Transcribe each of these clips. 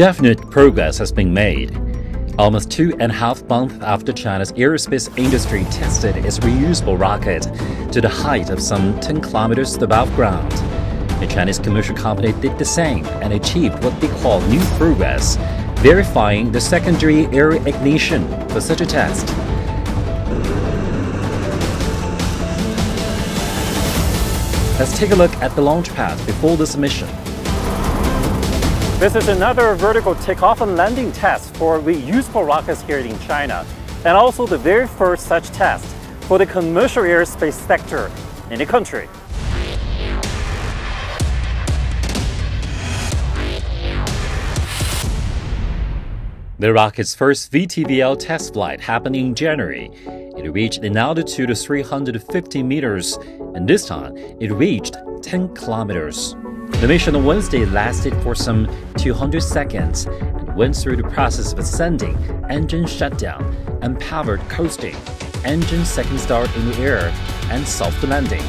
Definite progress has been made. Almost 2.5 months after China's aerospace industry tested its reusable rocket to the height of some 10 kilometers above ground, a Chinese commercial company did the same and achieved what they call new progress, verifying the secondary air ignition for such a test. Let's take a look at the launch pad before this mission. This is another vertical takeoff and landing test for reusable rockets here in China, and also the very first such test for the commercial aerospace sector in the country. The rocket's first VTVL test flight happened in January. It reached an altitude of 350 meters, and this time it reached 10 kilometers. The mission on Wednesday lasted for some 200 seconds and went through the process of ascending, engine shutdown, empowered coasting, engine second start in the air, and soft landing.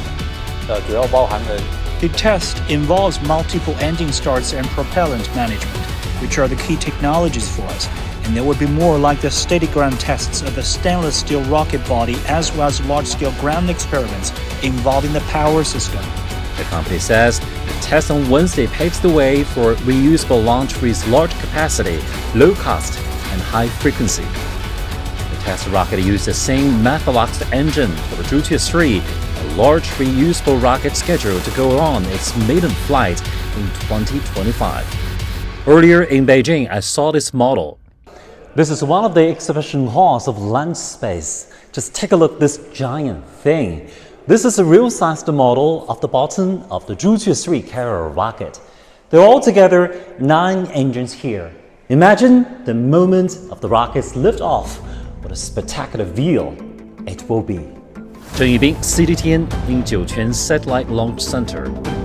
The test involves multiple engine starts and propellant management, which are the key technologies for us, and there would be more like the steady ground tests of the stainless steel rocket body, as well as large-scale ground experiments involving the power system. The company says the test on Wednesday paves the way for reusable launch with large capacity, low cost, and high frequency. The test rocket used the same Methalox engine for the Zhuque-3, a large reusable rocket scheduled to go on its maiden flight in 2025. Earlier in Beijing, I saw this model. This is one of the exhibition halls of Launch Space. Just take a look at this giant thing. This is a real-sized model of the bottom of the Zhuque-3 carrier rocket. There are altogether 9 engines here. Imagine the moment of the rocket's liftoff. What a spectacular view it will be. Chen Yibing, CGTN in Jiuquan Satellite Launch Center.